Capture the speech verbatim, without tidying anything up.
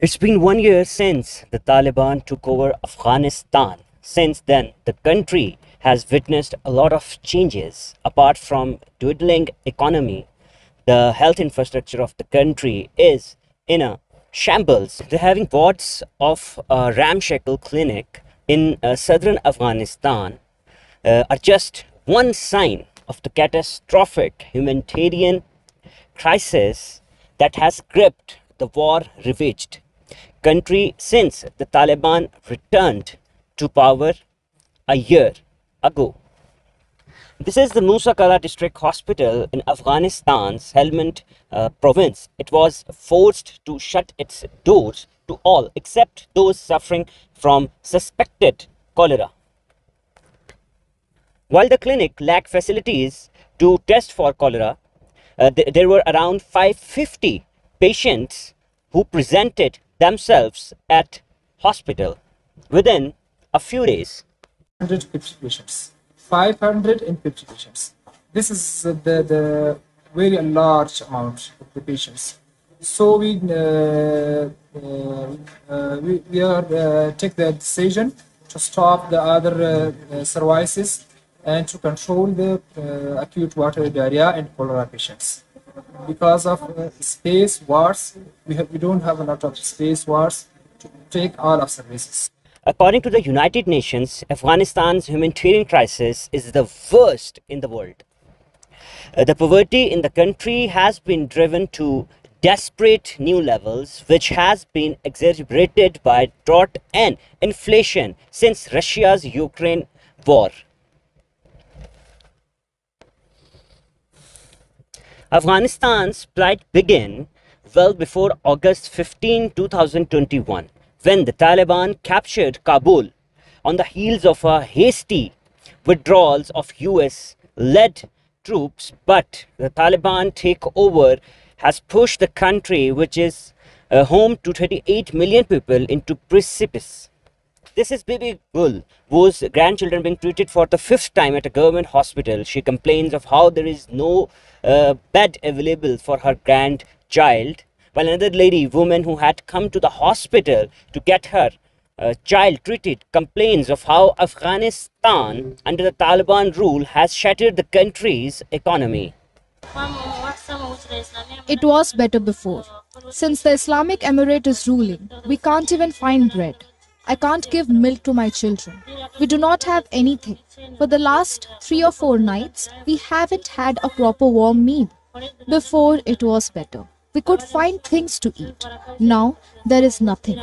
It's been one year since the Taliban took over Afghanistan. Since then, the country has witnessed a lot of changes. Apart from dwindling economy, the health infrastructure of the country is in a shambles. They're having wards of a ramshackle clinic in uh, southern Afghanistan uh, are just one sign of the catastrophic humanitarian crisis that has gripped the war-ravaged country since the Taliban returned to power a year ago. This is the Musaqala district hospital in Afghanistan's Helmand uh, province. It was forced to shut its doors to all except those suffering from suspected cholera. While the clinic lacked facilities to test for cholera, uh, th there were around five hundred fifty patients who presented themselves at hospital within a few days. five hundred fifty patients. This is the, the very large amount of the patients. So we, uh, uh, we, we are, uh, take the decision to stop the other uh, services and to control the uh, acute water diarrhea and cholera patients. Because of uh, space wards, we, have, we don't have a lot of space wards to take all our services. According to the United Nations, Afghanistan's humanitarian crisis is the worst in the world. Uh, the poverty in the country has been driven to desperate new levels, which has been exacerbated by drought and inflation since Russia's Ukraine war. Afghanistan's plight began well before August fifteenth two thousand twenty-one. When the Taliban captured Kabul on the heels of a hasty withdrawals of U S-led troops, but the Taliban takeover has pushed the country, which is uh, home to thirty-eight million people, into precipice. This is Bibi Gul, whose grandchildren being treated for the fifth time at a government hospital. She complains of how there is no uh, bed available for her grandchild. While another lady, woman who had come to the hospital to get her uh, child treated, complains of how Afghanistan under the Taliban rule has shattered the country's economy. It was better before. Since the Islamic Emirate is ruling, we can't even find bread. I can't give milk to my children. We do not have anything. For the last three or four nights, we haven't had a proper warm meal. Before, it was better. We could find things to eat. Now, there is nothing.